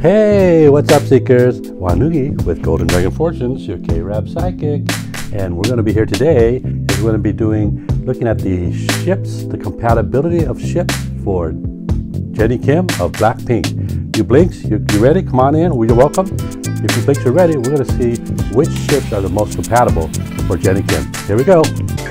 Hey, what's up, Seekers? Wanugee with Golden Dragon Fortunes, your K-Rap Psychic. And we're going to be here today, and we're going to be looking at the ships, the compatibility of ships for Jennie Kim of Blackpink. You blinks, you ready? Come on in, you're welcome. If you blinks, you're ready, we're going to see which ships are the most compatible for Jennie Kim. Here we go.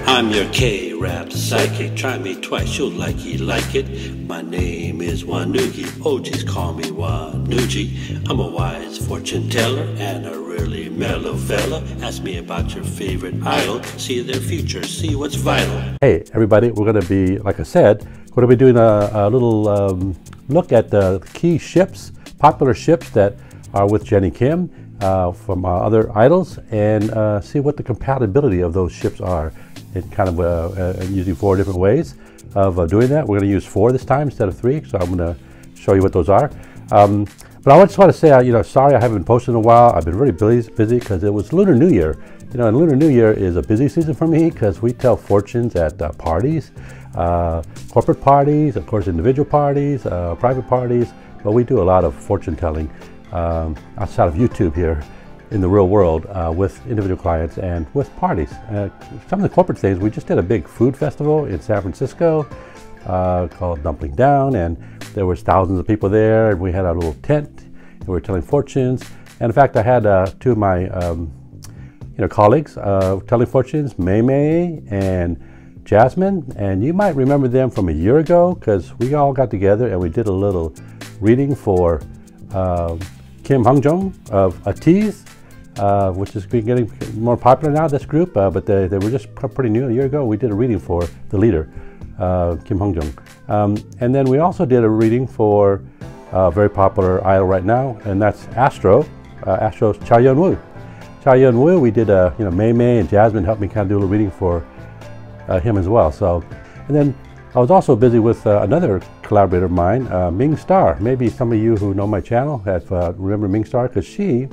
I'm your K-Rap Psychic, try me twice, you'll like it, my name is Wanugee, oh just call me Wanugee, I'm a wise fortune teller and a really mellow fella, ask me about your favorite idol, see their future, see what's vital. Hey everybody, we're going to be, like I said, going to be doing a little look at the key ships, popular ships that are with Jennie Kim from other idols, and see what the compatibility of those ships are. It kind of using four different ways of doing that. We're going to use four this time instead of three, so I'm going to show you what those are. But I just want to say, you know, sorry I haven't posted in a while. I've been really busy because it was Lunar New Year. You know, and Lunar New Year is a busy season for me because we tell fortunes at parties, corporate parties, of course, individual parties, private parties. But we do a lot of fortune telling outside of YouTube here in the real world with individual clients and with parties. Some of the corporate things, we just did a big food festival in San Francisco called Dumpling Down, and there was thousands of people there, and we had our little tent and we were telling fortunes. And in fact, I had two of my colleagues telling fortunes, Maymay and Jasmine, and you might remember them from a year ago because we all got together and we did a little reading for Kim Hongjoong of Ateez, which is getting more popular now, this group, but they were just pretty new a year ago. We did a reading for the leader, Kim Hongjoong. And then we also did a reading for a very popular idol right now, and that's Astro, Astro's Cha Eun-woo. Cha Eun-woo, we did, Maymay and Jasmine helped me kind of do a little reading for him as well. So, and then I was also busy with another collaborator of mine, Ming Star. Maybe some of you who know my channel have remember Ming Star, because she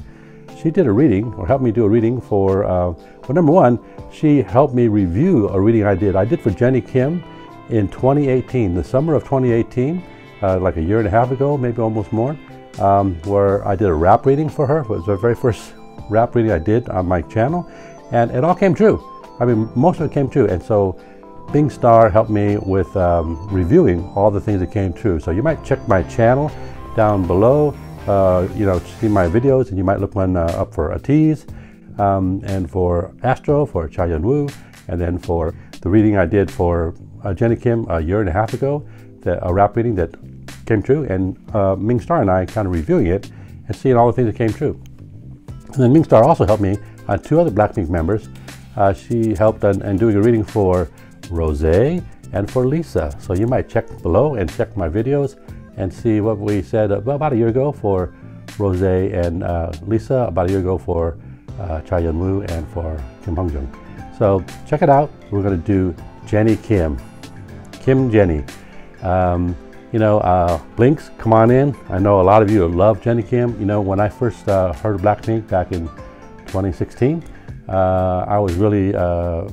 did a reading, or helped me do a reading for, well, number one, she helped me review a reading I did. I did for Jennie Kim in 2018, the summer of 2018, like a year and a half ago, maybe almost more, where I did a rap reading for her. It was the very first rap reading I did on my channel, and it all came true. I mean, most of it came true, and so Ming Star helped me with reviewing all the things that came true. So you might check my channel down below, see my videos, and you might look one up for Ateez, and for Astro, for Cha Eun-woo, and then for the reading I did for Jennie Kim a year and a half ago, a rap reading that came true, and Ming Star and I kind of reviewing it and seeing all the things that came true. And then Ming Star also helped me on two other Blackpink members. She helped in doing a reading for Rosé and for Lisa. So you might check below and check my videos and see what we said about a year ago for Rosé and Lisa, about a year ago for Cha Eun-woo and for Kim Hongjoong. So check it out. We're going to do Jennie Kim. Kim Jennie. Blinks, come on in. I know a lot of you love Jennie Kim. You know, when I first heard of Blackpink back in 2016, I was really,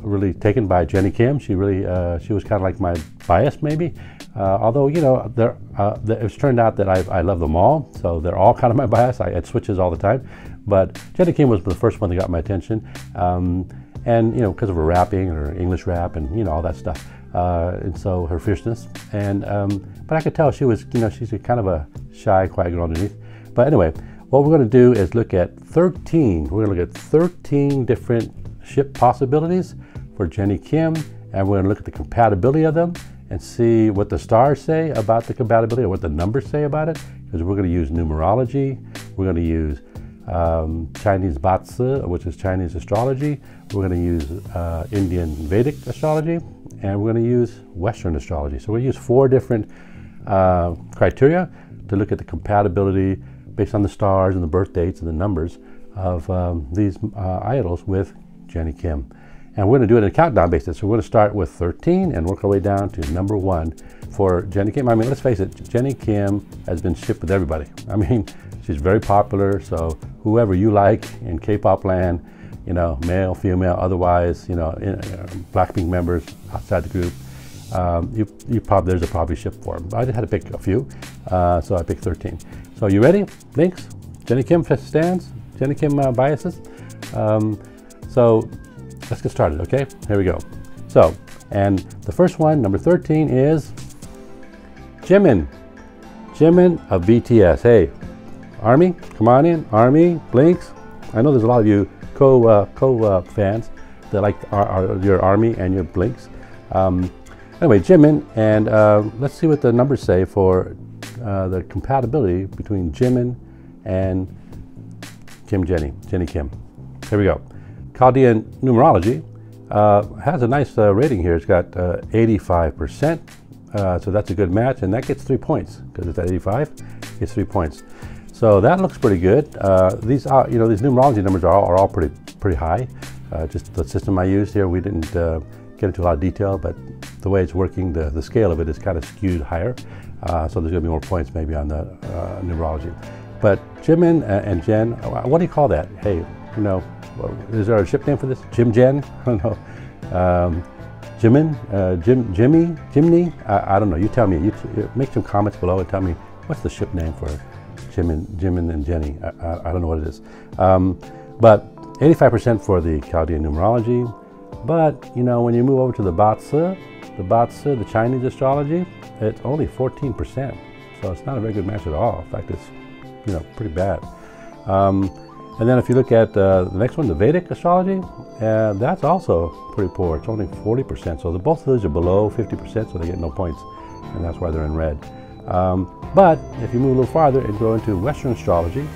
really taken by Jennie Kim. She really, she was kind of like my bias, maybe. Although, you know, it's turned out that I love them all, so they're all kind of my bias. It switches all the time, but Jennie Kim was the first one that got my attention, and you know, because of her rapping and her English rap and you know all that stuff, and so her fierceness. And but I could tell she was, you know, she's a kind of a shy, quiet girl underneath. But anyway. What we're going to do is look at 13. We're going to look at 13 different ship possibilities for Jennie Kim, and we're going to look at the compatibility of them and see what the stars say about the compatibility or what the numbers say about it, because we're going to use numerology, we're going to use Chinese BaZi, which is Chinese astrology, we're going to use Indian Vedic astrology, and we're going to use Western astrology. So we'll use four different criteria to look at the compatibility based on the stars and the birth dates and the numbers of these idols with Jennie Kim. And we're going to do it in a countdown basis. So we're going to start with 13 and work our way down to number 1 for Jennie Kim. I mean, let's face it, Jennie Kim has been shipped with everybody. I mean, she's very popular, so whoever you like in K-pop land, you know, male, female, otherwise, you know, Blackpink members outside the group, there's a probably ship for them. I just had to pick a few, so I picked 13. So you ready? Links, Jennie Kim stands, Jennie Kim biases. So let's get started, okay? Here we go. So, and the first one, number 13, is Jimin. Jimin of BTS. Hey, Army, come on in. Army, Blinks. I know there's a lot of you co-fans that like your Army and your Blinks. Anyway, Jimin, and let's see what the numbers say for the compatibility between Jimin and Jennie Kim. Here we go. Chaldean Numerology has a nice rating here. It's got 85%, so that's a good match, and that gets 3 points because it's at 85. It's 3 points, so that looks pretty good. These are, you know, these numerology numbers are all pretty high. Just the system I used here, we didn't get into a lot of detail, but the way it's working, the scale of it is kind of skewed higher, so there's going to be more points maybe on the numerology. But Jimin and Jen, what do you call that? Hey, you know, is there a ship name for this? Jim Jen? I don't know. Jimin? Jimmy? Jimny? I don't know. You tell me. Make some comments below and tell me what's the ship name for Jimin and Jenny. I don't know what it is. But 85% for the Chaldean numerology. But, you know, when you move over to the BaZi, the Chinese astrology, it's only 14%. So it's not a very good match at all. In fact, it's, you know, pretty bad. And then if you look at the next one, the Vedic astrology, that's also pretty poor. It's only 40%. So both of those are below 50%, so they get no points. And that's why they're in red. But if you move a little farther and go into Western astrology,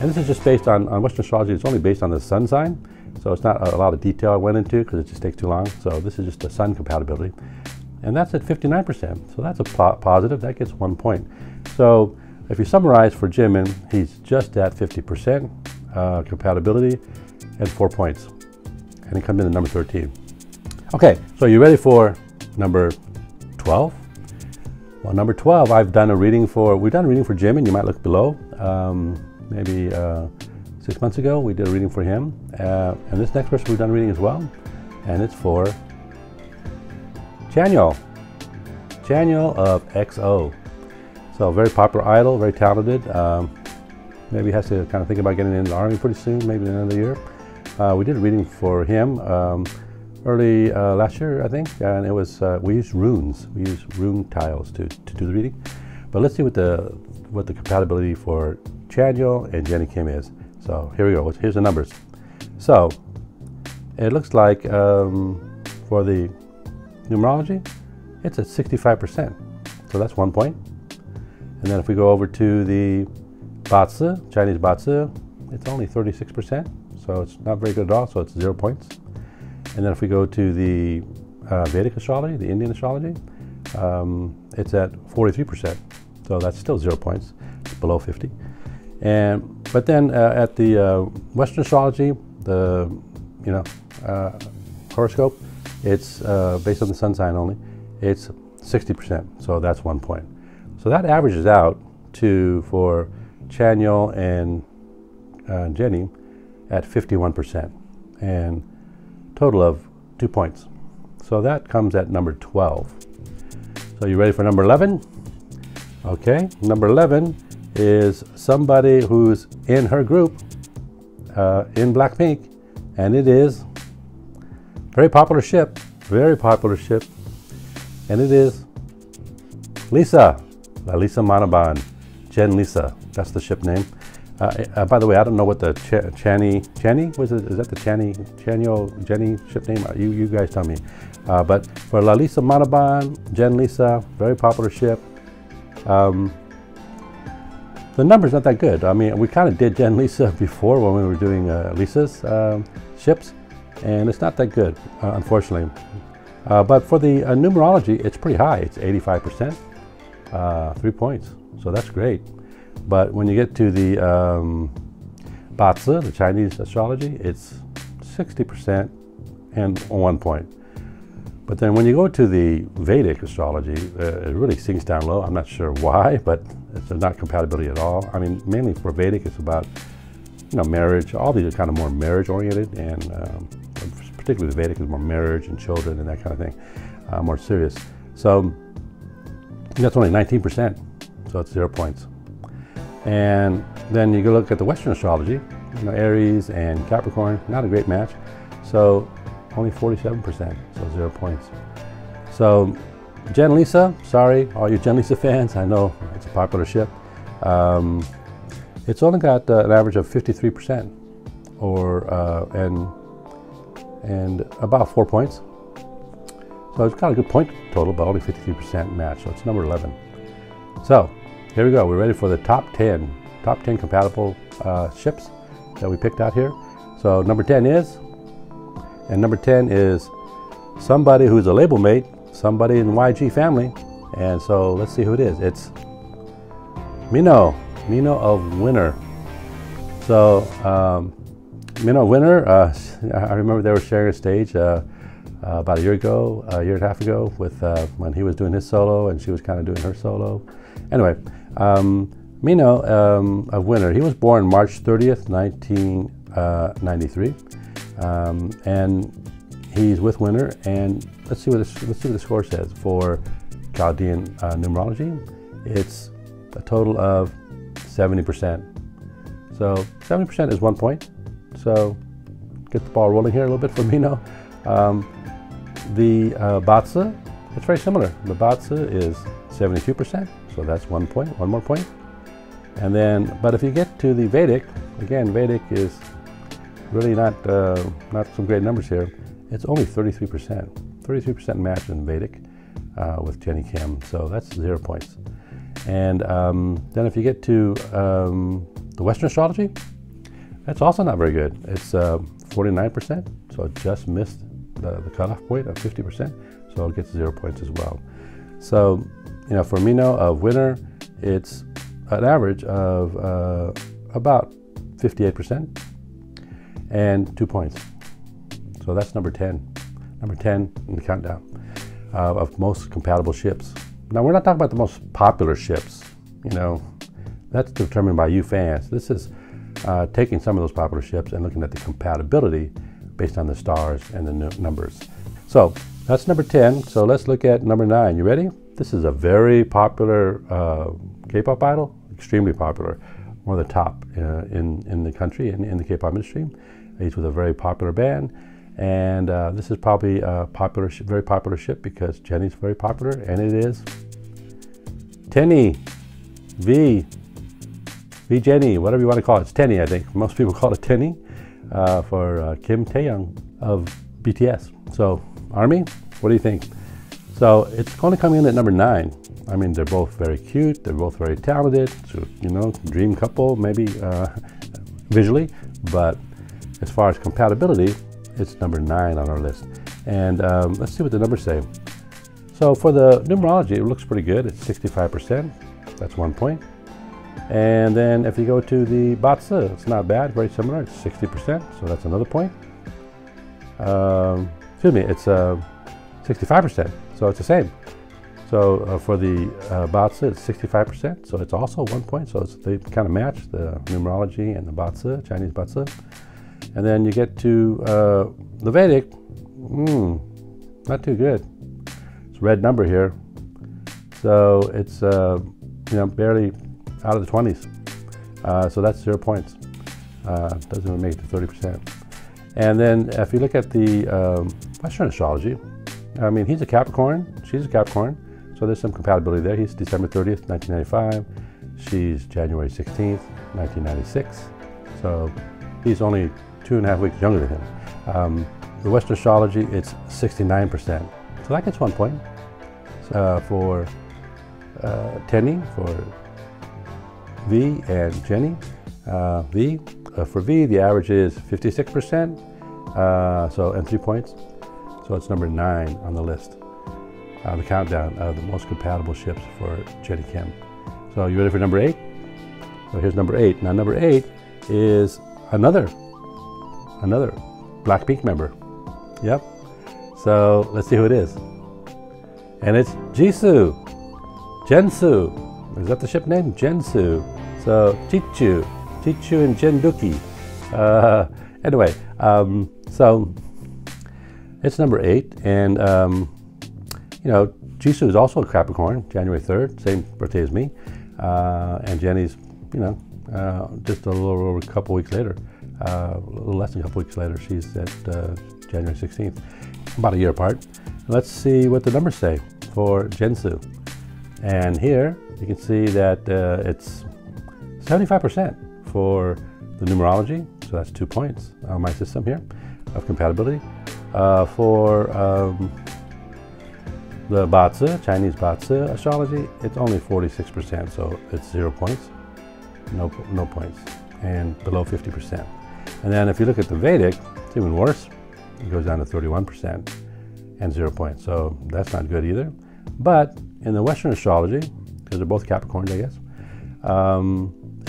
and this is just based on Western astrology, it's only based on the sun sign. So it's not a lot of detail I went into because it just takes too long. So this is just the sun compatibility. And that's at 59%. So that's a positive. That gets 1 point. So if you summarize for Jimin, he's just at 50%. Compatibility, and 4 points, and it comes in at number 13. Okay, so you ready for number 12? Well, number 12, we've done a reading for Jimin. You might look below. Maybe 6 months ago, we did a reading for him, and this next person we've done a reading as well, and it's for Chanyeol. Chanyeol of XO. So very popular idol, very talented. Maybe has to kind of think about getting into the Army pretty soon, maybe another year. We did a reading for him early last year, I think, and it was we used rune tiles to do the reading. But let's see what the compatibility for Chanyeol and Jennie Kim is. So here we go. Here's the numbers. So it looks like for the numerology, it's at 65%. So that's 1 point. And then if we go over to the BaZi, Chinese BaZi, it's only 36%, so it's not very good at all, so it's 0 points. And then if we go to the Vedic astrology, the Indian astrology, it's at 43%, so that's still 0 points, below 50. But then at the Western astrology, the horoscope, it's based on the sun sign only, it's 60%, so that's 1 point. So that averages out to, for Chanyeol and Jennie, at 51%, and total of 2 points. So that comes at number 12. So you ready for number 11? Okay, number 11 is somebody who's in her group, in Blackpink, and it is very popular ship, and it is Lisa, Lalisa Manobal. Jen Lisa, that's the ship name. By the way, I don't know what the Channy was. Is that the Chanyeol Jenny ship name? You guys tell me. But for Lalisa Manobal, Jen Lisa, very popular ship. The number's not that good. I mean, we kind of did Jen Lisa before when we were doing Lisa's ships, and it's not that good, unfortunately. But for the numerology, it's pretty high. It's 85%, 3 points. So that's great. But when you get to the BaZi, the Chinese astrology, it's 60% and 1 point. But then when you go to the Vedic astrology, it really sinks down low. I'm not sure why, but it's not compatibility at all. I mean, mainly for Vedic, it's about, you know, marriage. All these are kind of more marriage oriented, and particularly the Vedic is more marriage and children and that kind of thing, more serious. So that's only 19%. So it's 0 points. And then you go look at the Western astrology, you know, Aries and Capricorn, not a great match. So only 47%, so 0 points. So Jen Lisa, sorry, all you Jen Lisa fans, I know it's a popular ship. It's only got an average of 53%, or and about 4 points. So it's got a good point total, but only 53% match, so it's number 11. So here we go, we're ready for the top 10 compatible ships that we picked out here. So number 10 is somebody who's a label mate, somebody in YG family, and so let's see who it is. It's Mino of Winner. So Mino of Winner, I remember they were sharing a stage about a year and a half ago with when he was doing his solo and she was kind of doing her solo. Anyway, Mino of Winner, he was born March 30th, 1993, and he's with Winner. And let's see what the score says for Chaldean numerology. It's a total of 70%. So 70% is 1 point. So get the ball rolling here a little bit for Mino. The BaZi, it's very similar. The BaZi is 72%, so that's 1 point, one more point. And then, but if you get to the Vedic, again, Vedic is really not some great numbers here. It's only 33%. 33% match in Vedic with Jennie Kim, so that's 0 points. And then if you get to the Western astrology, that's also not very good. It's 49%, so it just missed the cutoff point of 50%, so it gets 0 points as well. So, you know, for Mino of Winner, it's an average of about 58% and 2 points. So that's number 10. Number 10 in the countdown of most compatible ships. Now, we're not talking about the most popular ships, you know, that's determined by you fans. This is taking some of those popular ships and looking at the compatibility based on the stars and the numbers. So that's number 10. So let's look at number 9. You ready? This is a very popular K-pop idol, extremely popular, one of the top in the country and in the K-pop industry. He's with a very popular band. And this is probably a popular, very popular ship because Jennie's very popular, and it is Tennie, V Jennie, whatever you want to call it. It's Tennie, I think. Most people call it Tennie for Kim Taeyoung of BTS. So, Army, what do you think? So, it's going to come in at number 9. I mean, they're both very cute. They're both very talented. So, you know, dream couple, maybe visually. But as far as compatibility, it's number 9 on our list. And let's see what the numbers say. So for the numerology, it looks pretty good. It's 65%, that's 1 point. And then if you go to the BaZi, it's not bad, very similar, it's 60%, so that's another point. Excuse me, it's 65%, so it's the same. So for the BaZi, it's 65%, so it's also 1 point, so it's, they kind of match the numerology and the BaZi, Chinese BaZi. And then you get to the Vedic, not too good. It's a red number here. So it's you know, barely out of the 20s. So that's 0 points. Doesn't even make it to 30%. And then if you look at the Western astrology, I mean, he's a Capricorn, she's a Capricorn. So there's some compatibility there. He's December 30th, 1995. She's January 16th, 1996. So he's only 2.5 weeks younger than him. The Western astrology, it's 69%. So that gets 1 point for Tennie, for V and Jennie. For V, the average is 56%, so and 3 points. So it's number 9 on the list, the countdown of the most compatible ships for Jennie Kim. So you ready for number 8? So here's number 8. Now number 8 is another Blackpink member. Yep. So let's see who it is. And it's Jisoo. Jensoo. Is that the ship name? Jensoo. So Jichu and Jenduki. Anyway, so it's number 8, and you know, Jisoo is also a Capricorn, January 3rd, same birthday as me, and Jennie's you know, just a little over a couple weeks later, a little less than a couple weeks later, she's at January 16th, about a year apart. Let's see what the numbers say for Jisoo. And here you can see that it's 75% for the numerology, so that's 2 points on my system here of compatibility. For the BaZi, Chinese BaZi astrology, it's only 46%, so it's 0 points, no points, and below 50%. And then if you look at the Vedic, it's even worse. It goes down to 31% and 0 points, so that's not good either. But in the Western astrology, because they're both Capricorns, I guess,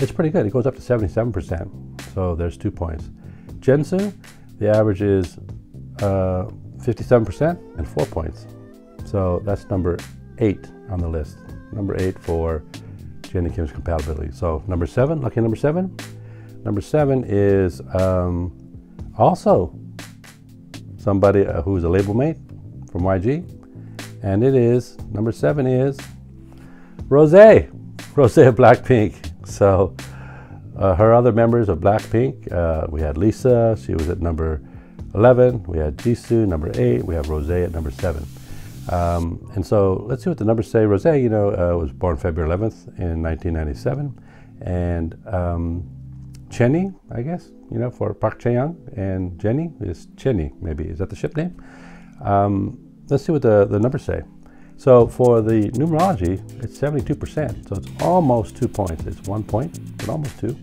it's pretty good. It goes up to 77%, so there's 2 points. Jisoo, the average is 57% and 4 points. So that's number 8 on the list. Number 8 for Jennie Kim's compatibility. So number 7, lucky number 7. Number 7 is also somebody who's a label mate from YG. And it is, number 7 is Rosé. Rosé of Blackpink. So her other members of Blackpink, we had Lisa, she was at number 11. We had Jisoo, number 8. We have Rosé at number 7. And so let's see what the numbers say. Rosé, you know, was born February 11th in 1997, and Jennie, I guess, you know, for Park Chaeyoung, and Jennie is Jennie, maybe. Is that the ship name? Let's see what the numbers say. So for the numerology, it's 72%, so it's almost 2 points. It's 1 point, but almost 2.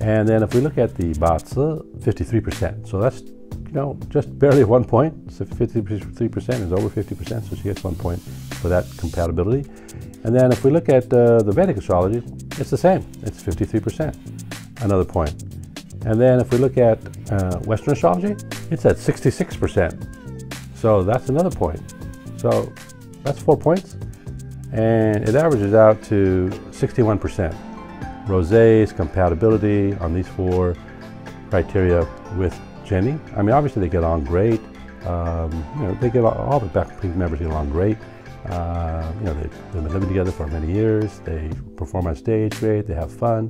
And then if we look at the BaZi, 53%, so that's, you know, just barely 1 point. So 53% is over 50%, so she gets 1 point for that compatibility. And then if we look at the Vedic astrology, it's the same. It's 53%, another point. And then if we look at Western astrology, it's at 66%. So that's another point. So that's 4 points, and it averages out to 61%. Rosé's compatibility on these 4 criteria with Jennie. I mean, obviously they get along great. You know, they get all the Blackpink members get along great. You know, they've been living together for many years. They perform on stage great. They have fun.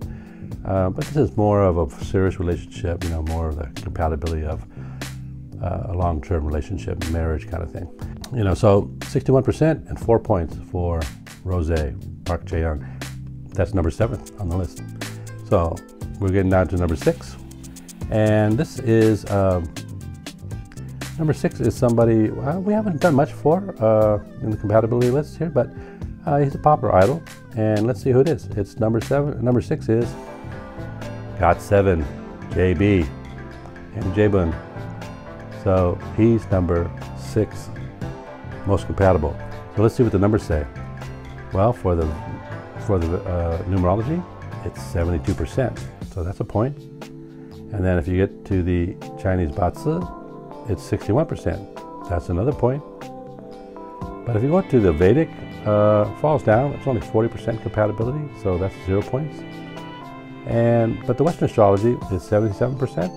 But this is more of a serious relationship. You know, more of the compatibility of a long-term relationship, marriage kind of thing. You know, so 61% and 4 points for Rosé, Park Chaeyoung. That's number 7 on the list. So we're getting down to number 6. And this is, number 6 is somebody we haven't done much for in the compatibility list here, but he's a popular idol, and let's see who it is. It's number 7, number 6 is GOT7, JB, and Jaebun. So he's number 6, most compatible. So let's see what the numbers say. Well, for the numerology, it's 72%, so that's a point. And then if you get to the Chinese BaZi, it's 61%. That's another point. But if you go to the Vedic, falls down. It's only 40% compatibility, so that's 0 points. But the Western astrology is 77%,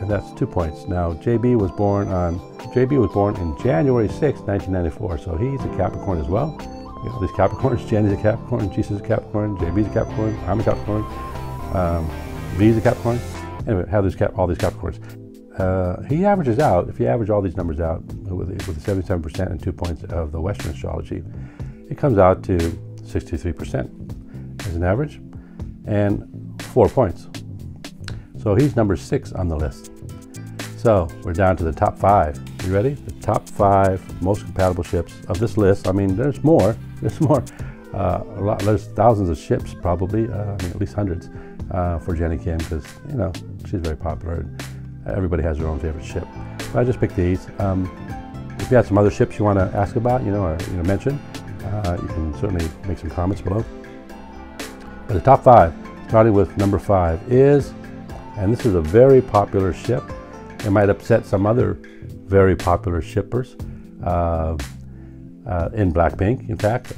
and that's 2 points. Now JB was born in January 6, 1994, so he's a Capricorn as well. You know, these Capricorns, Jennie's a Capricorn, Jisoo's a Capricorn, JB's a Capricorn, I'm a Capricorn. V's a Capricorn. Anyway, have this all these Capricorns. He averages out, if you average all these numbers out with the 77% and 2 points of the Western astrology, it comes out to 63% as an average and 4 points. So he's number 6 on the list. So we're down to the top 5. You ready? The top 5 most compatible ships of this list. I mean, there's more. There's more. There's thousands of ships probably, I mean, at least hundreds. For Jennie Kim, because, you know, she's very popular and everybody has their own favorite ship. But I just picked these. If you have some other ships you want to ask about, you know, or you know, mention, you can certainly make some comments below. But the top 5, starting with number 5 is, and this is a very popular ship. It might upset some other very popular shippers in Blackpink. In fact,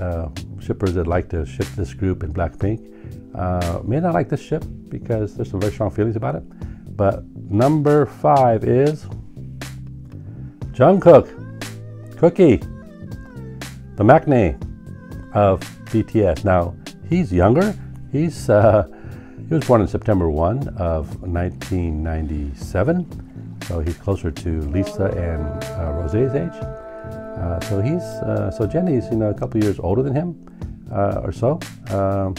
shippers that like to ship this group in Blackpink may not like this ship because there's some very strong feelings about it. But number 5 is Jungkook, Cookie, the maknae of BTS. Now he's younger He was born on September 1 of 1997, so he's closer to Lisa and Rosé's age. So Jennie's a couple years older than him, or so. Not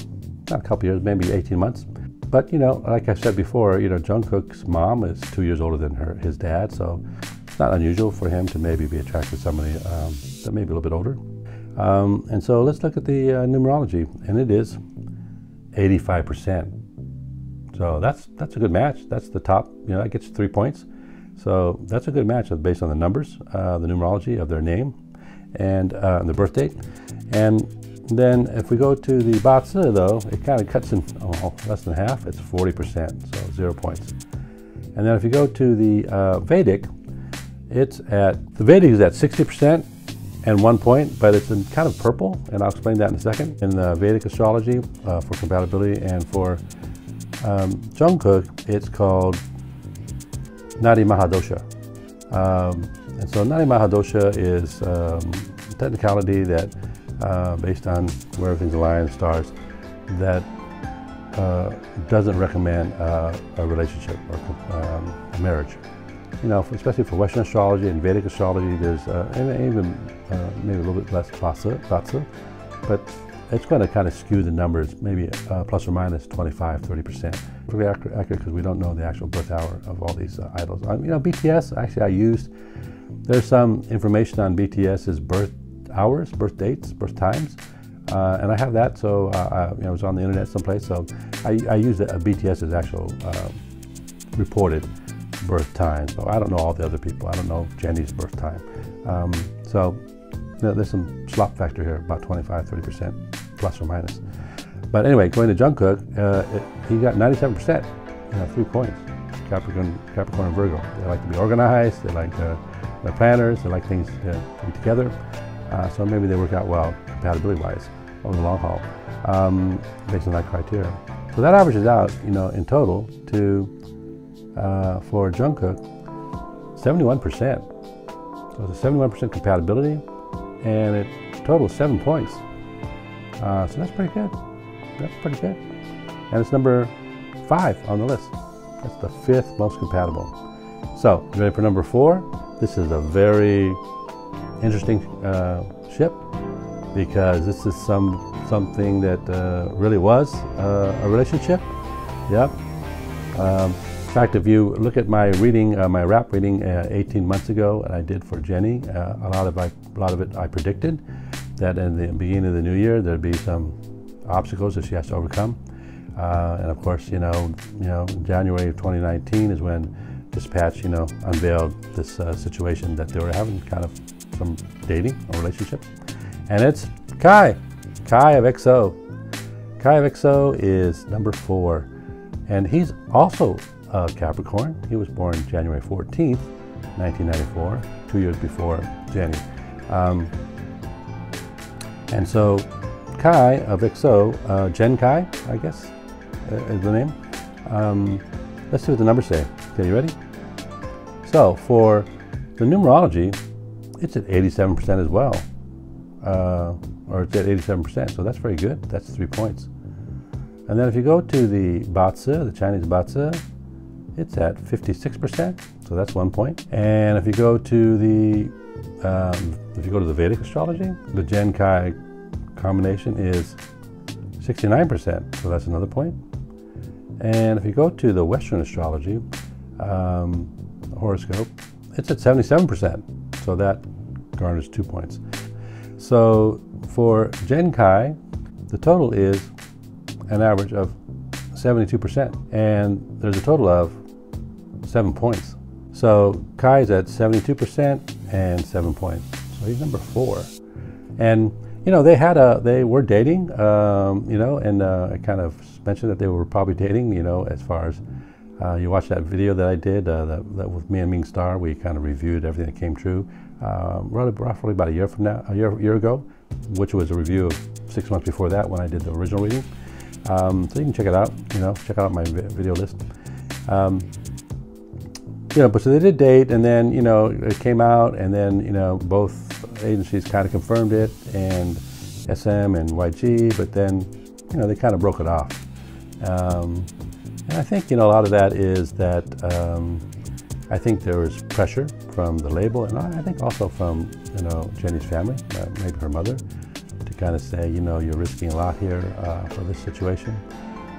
a couple years, maybe 18 months. But like I said before, Jungkook's mom is 2 years older than his dad, so it's not unusual for him to maybe be attracted to somebody that may be a little bit older. And so let's look at the numerology, and it is 85%. So that's a good match. That's the top. That gets 3 points. So that's a good match based on the numbers, the numerology of their name, and the birth date. And then if we go to the BaZi, though, it kind of cuts in less than half. It's 40%, so 0 points. And then if you go to the Vedic, the Vedic is at 60% and 1 point, but it's in kind of purple, and I'll explain that in a second. In the Vedic astrology, for compatibility, and for Jungkook, it's called Nari Mahadosha. And so Nari Mahadosha is technicality that based on where everything's aligned, stars, that doesn't recommend a relationship or a marriage. Especially for Western astrology and Vedic astrology, there's and even maybe a little bit less BaZi, but it's going to kind of skew the numbers, maybe plus or minus 25, 30%. Pretty accurate because we don't know the actual birth hour of all these idols. BTS, actually, there's some information on BTS's birth hours, birth dates, birth times, and I have that. So it was on the internet someplace. So I used BTS's actual reported birth time. So I don't know all the other people. I don't know Jennie's birth time. There's some slop factor here, about 25, 30%, plus or minus. But anyway, going to Jungkook, he got 97%, 3 points. Capricorn and Virgo. They like to be organized. They like their planners. They like things to be together. So maybe they work out well, compatibility-wise, over the long haul, based on that criteria. So that averages out, in total to, for Jungkook, 71%. So it's a 71% compatibility, and it totals 7 points. So that's pretty good. That's pretty good. And it's number 5 on the list. That's the 5th most compatible. So, you ready for number 4? This is a very interesting ship, because this is something that really was a relationship. Yep. In fact, if you look at my reading, my rap reading 18 months ago, and I did for Jennie, a lot of it I predicted that in the beginning of the new year there'd be some obstacles that she has to overcome, and of course, January of 2019 is when Dispatch, unveiled this situation that they were having, kind of some dating or relationships, and it's Kai of XO. Kai of XO is number 4, and he's also a Capricorn. He was born January 14th, 1994, 2 years before Jennie. And so Kai of XO, Jen Kai, I guess, is the name. Let's see what the numbers say. Okay, you ready? So for the numerology, it's at 87% as well, or it's at 87%. So that's very good. That's 3 points. And then if you go to the BaZi, the Chinese BaZi, it's at 56%. So that's 1 point. And if you go to the Vedic astrology, the Jen Kai combination is 69%. So that's another point. And if you go to the Western astrology horoscope, it's at 77%. So that garners 2 points. So for Jen Kai, the total is an average of 72%. And there's a total of 7 points. So Kai's at 72% and 7 points. So he's number 4. And they were dating, and I kind of mentioned that they were probably dating, as far as you watch that video that I did that with me and Ming Star. We kind of reviewed everything that came true, roughly about a year ago, which was a review of 6 months before that when I did the original reading. So you can check it out, check out my video list. But so they did date, and then, it came out, and then, both agencies kind of confirmed it, and SM and YG, but then you know, they kind of broke it off. And I think, you know, a lot of that is that I think there was pressure from the label, and I think also from, you know, Jennie's family, maybe her mother, to kind of say, you know, you're risking a lot here for this situation.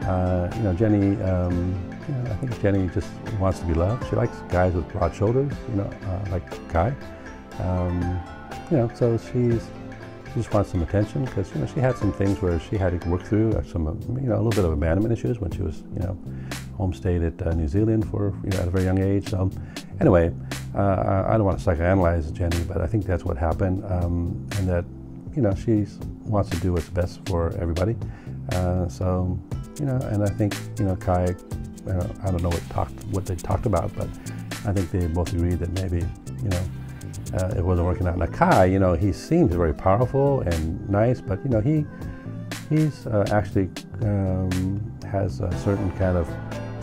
You know, Jennie, you know, I think Jennie just wants to be loved. She likes guys with broad shoulders, you know, like Kai. You know, so she just wants some attention, because, you know, she had some things where she had to work through, some, you know, a little bit of abandonment issues when she was, you know, homestayed at New Zealand for, you know, at a very young age. So anyway, I don't want to psychoanalyze Jennie, but I think that's what happened, and that, you know, she wants to do what's best for everybody. So, you know, and I think, you know, Kai, I don't know what they talked about, but I think they both agreed that maybe, you know, it wasn't working out. Now Kai, you know, he seems very powerful and nice, but, you know, he's actually has a certain kind of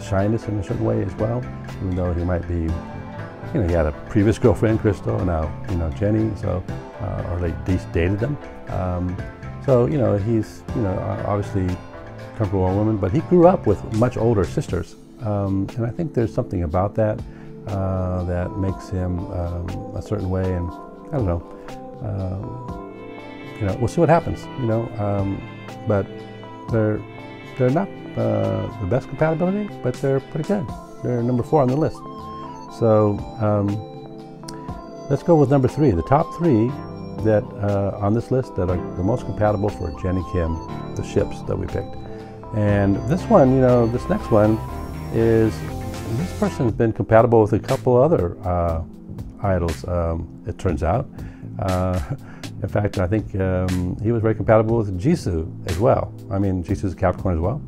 shyness in a certain way as well, even though he might be, you know, he had a previous girlfriend, Crystal, and now, you know, Jennie, so, or they dated them. So, you know, he's, you know, obviously comfortable woman, but he grew up with much older sisters, and I think there's something about that that makes him a certain way, and I don't know, you know, we'll see what happens, you know, but they're not the best compatibility, but they're pretty good. They're number 4 on the list. So let's go with number 3, the top 3 that on this list that are the most compatible for Jennie Kim, the ships that we picked. And this one, you know, this next one is, this person's been compatible with a couple other idols, it turns out. In fact, I think he was very compatible with Jisoo as well. I mean, Jisoo's a Capricorn as well.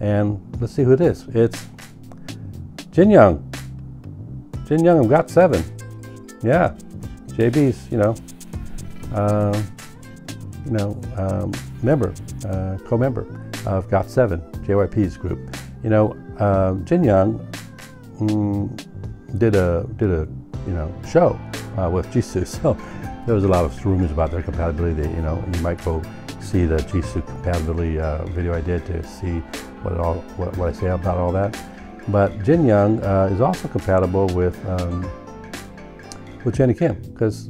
And let's see who it is. It's Jin Young. Jin Young got 7. Yeah, JB's, you know, member, co-member of GOT7, JYP's group. You know, Jin Young did a you know, show with Jisoo, so there was a lot of rumors about their compatibility. You know, you might go see the Jisoo compatibility video I did to see what I say about all that. But Jin Young is also compatible with Jennie Kim, because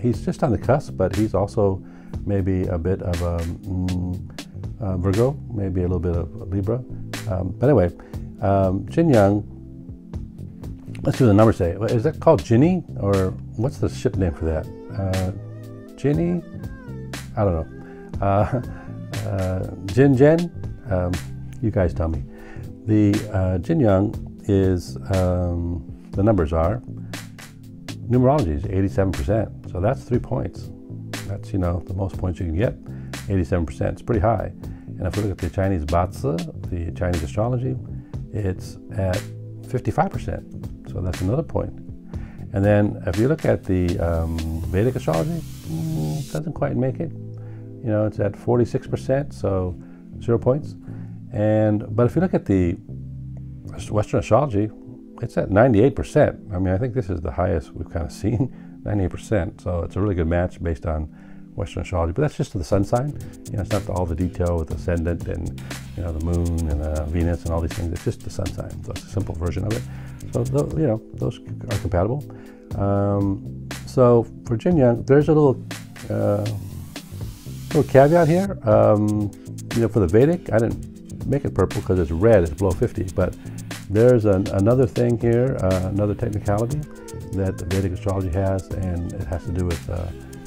he's just on the cusp, but he's also maybe a bit of a Virgo, maybe a little bit of Libra. But anyway, Jin Young, let's see what the numbers say. Is that called Jinny, or what's the ship name for that? Jinny? I don't know. Jin? You guys tell me. The Jin Young is, the numbers are, numerology is 87%, so that's 3 points. That's, you know, the most points you can get, 87%, it's pretty high. And if we look at the Chinese BaZi, the Chinese astrology, it's at 55%, so that's another point. And then if you look at the Vedic astrology, it doesn't quite make it. You know, it's at 46%, so 0 points. And, but if you look at the Western astrology, it's at 98%. I mean, I think this is the highest we've kind of seen, 98%. So it's a really good match based on Western astrology, but that's just the sun sign. You know, it's not all the detail with ascendant and, you know, the moon and Venus and all these things. It's just the sun sign. So it's a simple version of it. So, you know, those are compatible. So for Jin Young, there's a little, little caveat here. You know, for the Vedic, I didn't make it purple because it's red, it's below 50, but there's another thing here, another technicality that the Vedic astrology has, and it has to do with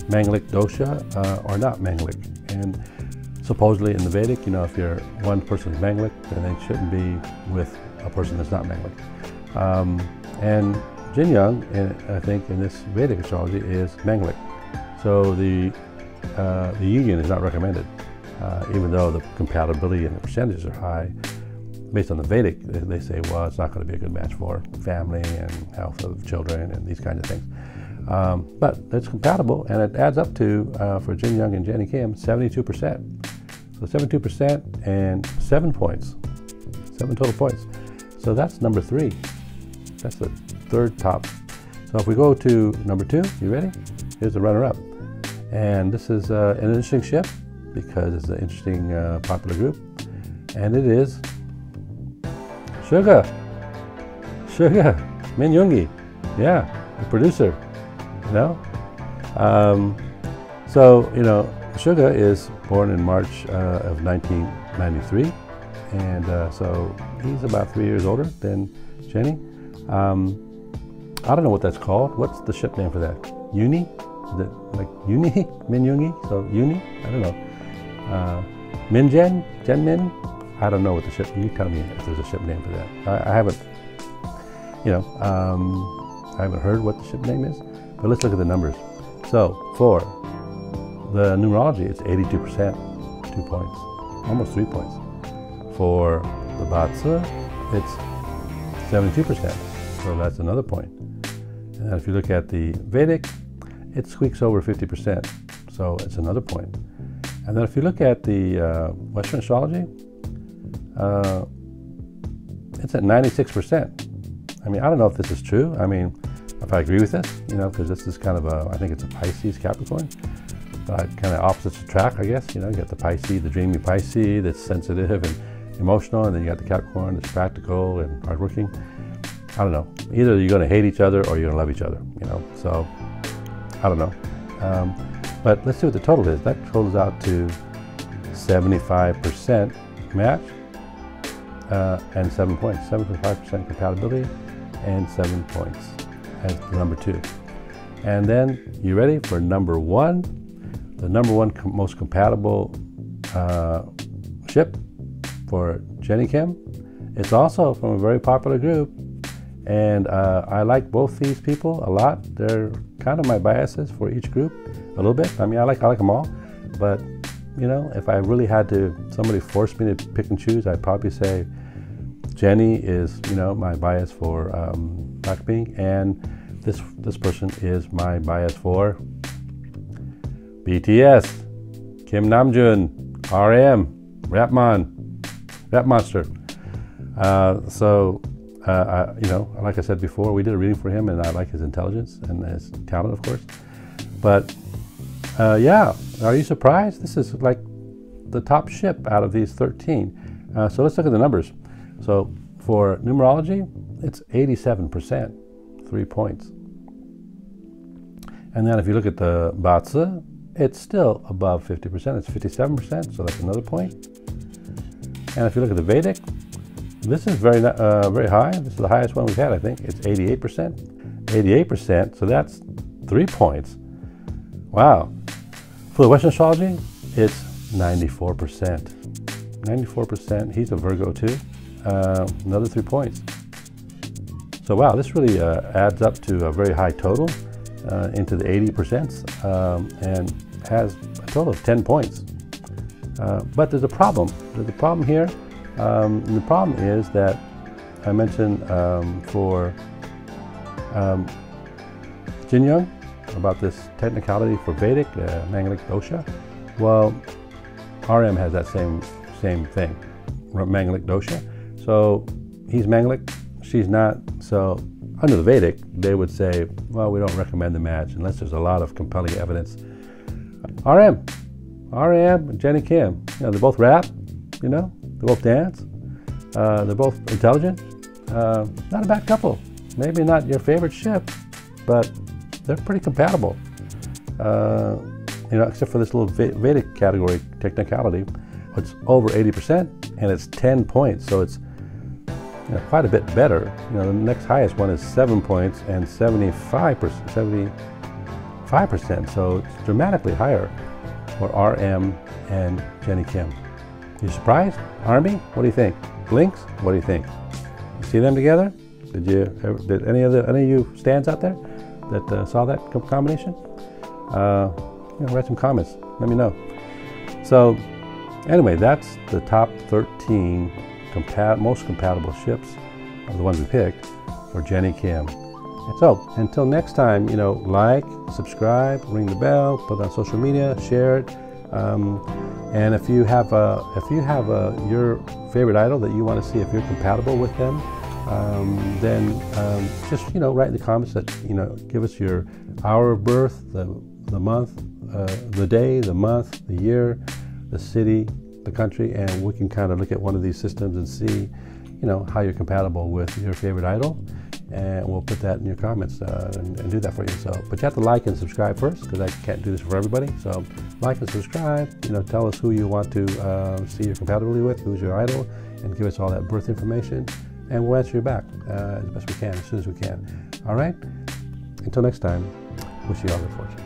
Mangalik Dosha or not Mangalik. And supposedly in the Vedic, you know, if you're one person's Mangalik, then they shouldn't be with a person that's not Mangalik. And Jin Young, I think, in this Vedic astrology is Mangalik. So the union is not recommended, even though the compatibility and the percentages are high. Based on the Vedic, they say, well, it's not going to be a good match for family and health of children and these kinds of things. But it's compatible, and it adds up to, for Jin Young and Jennie Kim, 72%. So 72% and 7 points, 7 total points. So that's number 3. That's the 3rd top. So if we go to number 2, you ready? Here's the runner-up. And this is an interesting ship. because it's an interesting popular group, and it is Suga, Min Yoongi, yeah, the producer, you know. So, you know, Suga is born in March of 1993, and so he's about 3 years older than Jennie. I don't know what that's called. What's the ship name for that? Uni? Is it like Uni? Min Yoongi? So Uni? I don't know. Minjen? Jenmin? I don't know what the ship, you tell me if there's a ship name for that. I haven't, you know, I haven't heard what the ship name is, but let's look at the numbers. So for the numerology, it's 82%, 2 points, almost 3 points. For the BaZi, it's 72%, so that's another point. And if you look at the Vedic, it squeaks over 50%, so it's another point. And then if you look at the Western astrology, it's at 96%. I mean, I don't know if this is true. I mean, if I agree with this, you know, because this is kind of a, I think it's a Pisces Capricorn, but kind of opposites attract, I guess. You know, you got the Pisces, the dreamy Pisces that's sensitive and emotional, and then you got the Capricorn that's practical and hardworking. I don't know. Either you're going to hate each other or you're going to love each other, you know, so I don't know. But let's see what the total is. That totals out to 75% match. And 7 points, 7.5% compatibility, and 7 points as number two. And then, you ready for number one? The number one most compatible ship for Jennie Kim. It's also from a very popular group, and I like both these people a lot. They're kind of my biases for each group a little bit. I mean, I like them all, but you know, if I really had to, somebody forced me to pick and choose, I'd probably say Jennie is, you know, my bias for Blackpink, and this person is my bias for BTS, Kim Namjoon, RM, Rap Monster. So, you know, like I said before, we did a reading for him, and I like his intelligence and his talent, of course, but. Yeah, are you surprised? This is like the top ship out of these 13. So let's look at the numbers. So for numerology, it's 87%, 3 points. And then if you look at the BaZi, it's still above 50%. It's 57%, so that's another point. And if you look at the Vedic, this is very high. This is the highest one we've had, I think. It's 88%. 88%, so that's 3 points. Wow. For the Western astrology, it's 94%. 94%, he's a Virgo too, another 3 points. So wow, this really adds up to a very high total, into the 80%, and has a total of 10 points. But there's a problem. There's a problem here. The problem is that I mentioned for Jin Young, about this technicality for Vedic, Mangalik Dosha. Well, RM has that same thing, Mangalik Dosha. So he's Mangalik, she's not. So under the Vedic, they would say, well, we don't recommend the match unless there's a lot of compelling evidence. RM, Jennie Kim, you know, they both rap, you know, they both dance, they're both intelligent. Not a bad couple. Maybe not your favorite ship, but they're pretty compatible, you know, except for this little Vedic category technicality. It's over 80% and it's 10 points, so it's, you know, quite a bit better. You know, the next highest one is 7 points and 75%, so it's dramatically higher for RM and Jennie Kim. You surprised? Army, what do you think? Blinks, what do you think? You see them together? Did any of you stands out there that saw that combination? You know, write some comments, let me know. So anyway, that's the top 13 most compatible ships of the ones we picked for Jennie Kim. So until next time, you know, like, subscribe, ring the bell, put it on social media, share it, and if you have your favorite idol that you want to see, if you're compatible with them, then just, you know, write in the comments that, you know, give us your hour of birth, the month, the day, the month, the year, the city, the country, and we can kind of look at one of these systems and see, you know, how you're compatible with your favorite idol, and we'll put that in your comments and do that for you. So, but you have to like and subscribe first, because I can't do this for everybody. So like and subscribe, you know, tell us who you want to see you're compatible with, who's your idol, and give us all that birth information, and we'll answer you back as best we can, as soon as we can. All right, until next time, wish you all good fortune.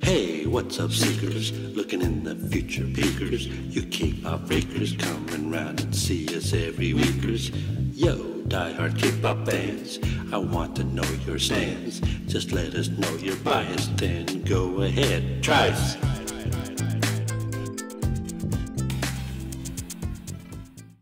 Hey, what's up, seekers? Looking in the future, peekers. You K-pop breakers coming round and see us every weekers. Yo, diehard K-pop fans, I want to know your stance. Just let us know your bias, then go ahead, try us.